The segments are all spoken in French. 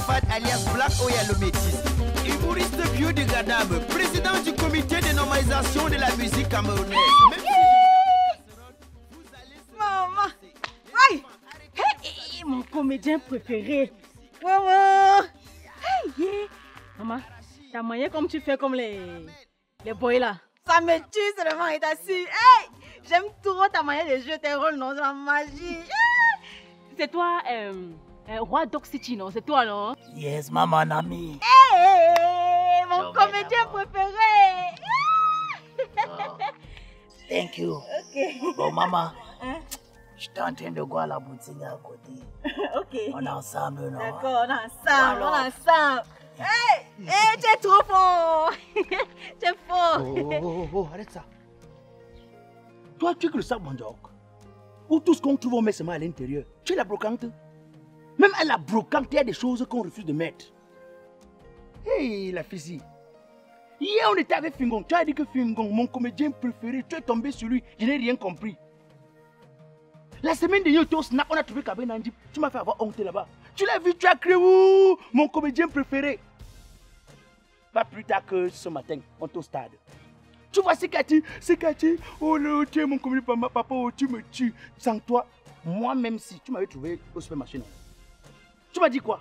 Arafat alias Black Oya le métis, humoriste vieux de Ganabe, président du comité de normalisation de la musique camerounaise. Même maman, aïe, hey, mon comédien préféré. Wow. Hey, yeah. Maman, ta manière comme tu fais comme les boys là, ça me tue seulement et t'assure. Hey, j'aime trop ta manière de jouer tes rôles, non, c'est la magie. C'est toi, roi d'Oxytine, non? C'est toi, non? Yes, maman, Nami. Hey, mon comédien préféré. Oh. Thank you. Ok. Bon, maman. Hein? Je suis en train de voir la boutique à côté. Ok. On est ensemble, non? D'accord, on est ensemble, on est ensemble. Hey, hey, tu es trop fort. Tu es fort. Oh, arrête ça. Toi, tu es que le sac, mon doc. Ou tout ce qu'on trouve, on met seulement à l'intérieur. Tu es la brocante. Même à la brocante, il y a des choses qu'on refuse de mettre. Hey, la fille. Hier, on était avec Fingon. Tu as dit que Fingon, mon comédien préféré, tu es tombé sur lui. Je n'ai rien compris. La semaine dernière, tu es au snack, on a trouvé Kabé Nandji. Tu m'as fait avoir honte là-bas. Tu l'as vu, tu as crié où? Mon comédien préféré. Pas plus tard que ce matin, on est au stade. Tu vois Sikati, Sikati, oh là, tu es mon comédien, papa, oh, tu me tues. Sans toi, moi-même si tu m'avais trouvé au supermarché, non. Tu m'as dit quoi?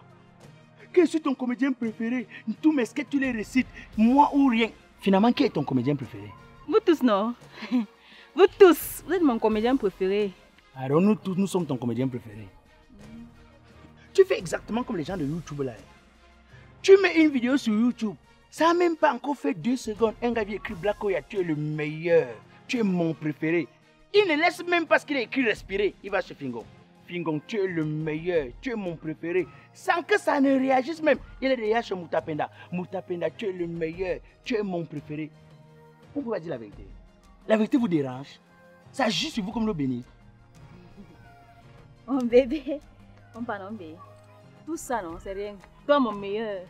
Que suis ton comédien préféré? Tous mes sketchs, tu les récites, moi ou rien. Finalement, qui est ton comédien préféré? Vous tous, non? Vous tous, vous êtes mon comédien préféré. Alors nous tous, nous sommes ton comédien préféré. Tu fais exactement comme les gens de YouTube là. Tu mets une vidéo sur YouTube, ça n'a même pas encore fait 2 secondes. Un gars vient écrit Black Oya, tu es le meilleur, tu es mon préféré. Il ne laisse même pas ce qu'il a écrit respirer. Il va chez Fingon. Fingon, tu es le meilleur, tu es mon préféré. Sans que ça ne réagisse même. Il est derrière chez Moutapenda. Moutapenda, tu es le meilleur, tu es mon préféré. On peut pas dire la vérité. La vérité vous dérange. Ça agit sur vous comme l'eau bénie. Mon bébé, mon bébé, tout ça non, c'est rien. Toi mon meilleur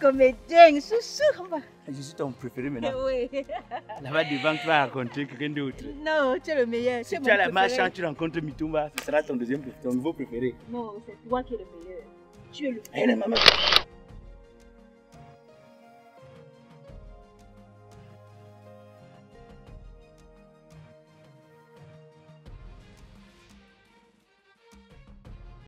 comédien, chouchou. Je suis ton préféré maintenant. Oui. Là-bas devant, tu vas rencontrer quelqu'un d'autre. Non, tu es le meilleur. Si tu as la marchand, tu rencontres Mitoumba, ce sera ton nouveau préféré. Non, c'est toi qui es le meilleur. Tu es le meilleur.